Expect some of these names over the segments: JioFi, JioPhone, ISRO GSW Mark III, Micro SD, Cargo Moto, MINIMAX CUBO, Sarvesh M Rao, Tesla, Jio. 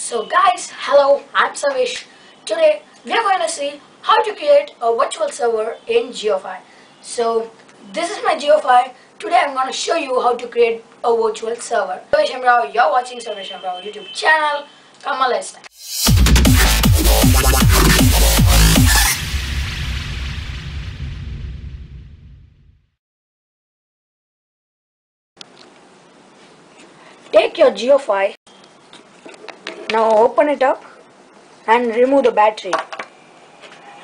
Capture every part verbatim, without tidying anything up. So guys, hello, I'm Sarvesh. Today we are going to see how to create a virtual server in JioFi. So this is my JioFi. Today I'm going to show you how to create a virtual server. Sarvesh M Rao, you're watching Sarvesh M Rao YouTube channel. Come on, let's start. Take your JioFi. Now open it up and remove the battery.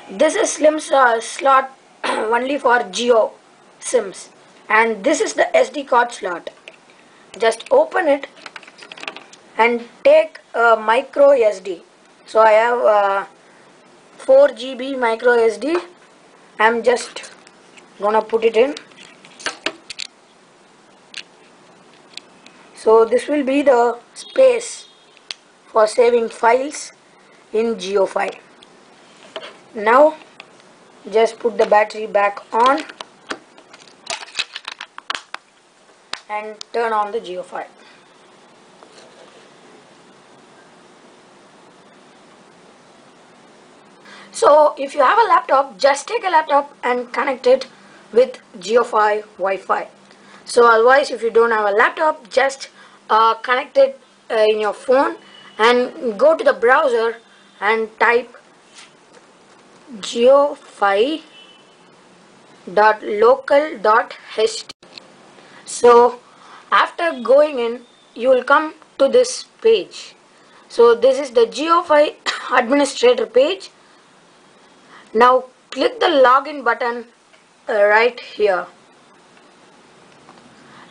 This is slim uh, slot only for Jio SIMs, and this is the S D card slot. Just open it and take a micro S D. So I have uh, four G B micro S D. I'm just gonna put it in. So this will be the space for saving files in JioFi. Now just put the battery back on and turn on the JioFi. So if you have a laptop, just take a laptop and connect it with JioFi Wi-Fi. So otherwise, if you don't have a laptop, just uh, connect it uh, in your phone and go to the browser and type jiofi dot local dot h t. So after going in, you will come to this page. So this is the JioFi administrator page. Now click the login button right here,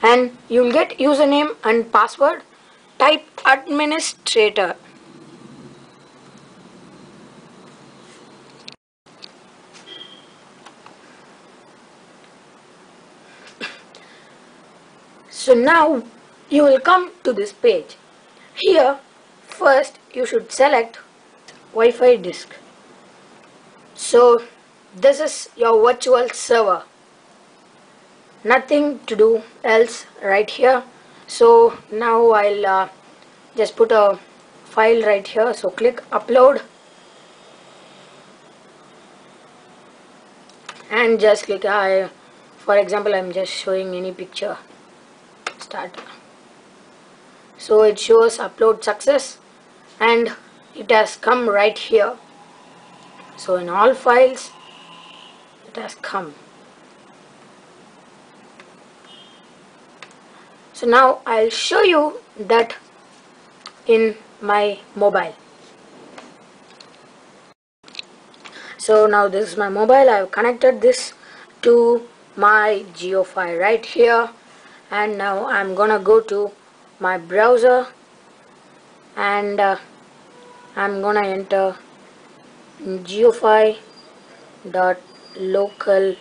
and you'll get username and password. Type administrator. So now you will come to this page. Here, first you should select Wi-Fi disk. So this is your virtual server. Nothing to do else right here. So now I'll uh, just put a file right here. So click upload and just click I. For example, I'm just showing any picture. Start. So it shows upload success and it has come right here. So in all files it has come. So now I'll show you that in my mobile. So now this is my mobile. I've connected this to my JioFi right here, and now I'm gonna go to my browser and uh, I'm gonna enter jiofi dot local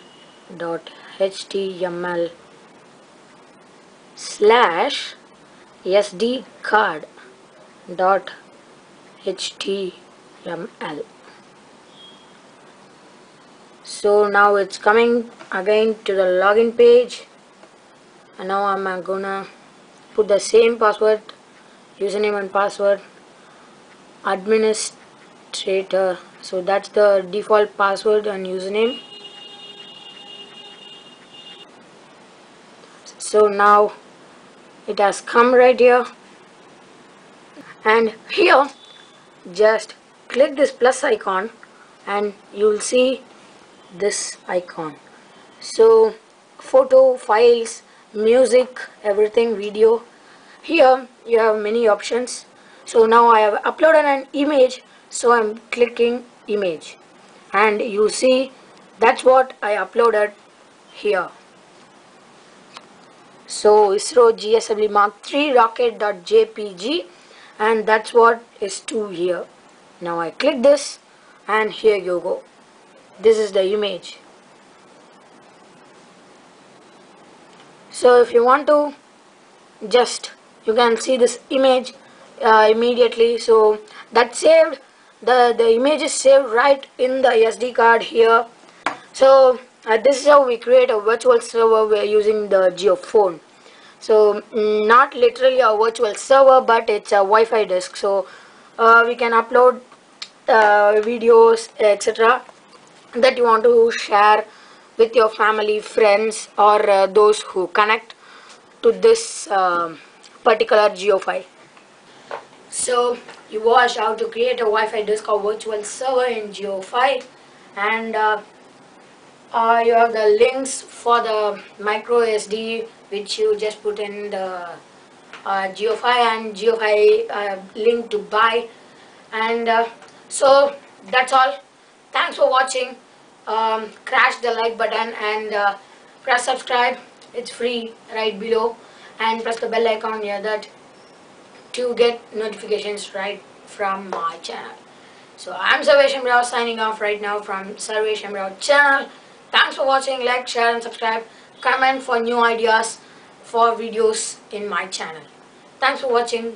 dot h t m l slash sd card dot html. So now it's coming again to the login page, and now I'm gonna put the same password, username and password, administrator. So that's the default password and username. So now it has come right here, and here just click this plus icon and you'll see this icon. So photo, files, music, everything, video. Here you have many options. So now I have uploaded an image, so I'm clicking image and you see that's what I uploaded here. So ISRO G S W Mark three rocket dot j p g, and that's what is to here. Now I click this and here you go. This is the image. So if you want to, just you can see this image uh, immediately. So that's saved. The, the image is saved right in the S D card here. So Uh, this is how we create a virtual server. We're using the JioPhone. So not literally a virtual server, but it's a Wi-Fi disk. So uh, we can upload uh, videos, etc., that you want to share with your family, friends, or uh, those who connect to this uh, particular JioFi. So you watched how to create a Wi-Fi disk or virtual server in JioFi, and uh, uh, you have the links for the micro S D which you just put in the uh, JioFi, and JioFi uh, link to buy. And uh, so that's all. Thanks for watching. Um, crash the like button and uh, press subscribe. It's free right below, and press the bell icon near that to get notifications right from my channel. So I'm Sarvesh M Rao signing off right now from Sarvesh M Rao channel. Thanks for watching. Like, share and subscribe. Comment for new ideas for videos in my channel. Thanks for watching.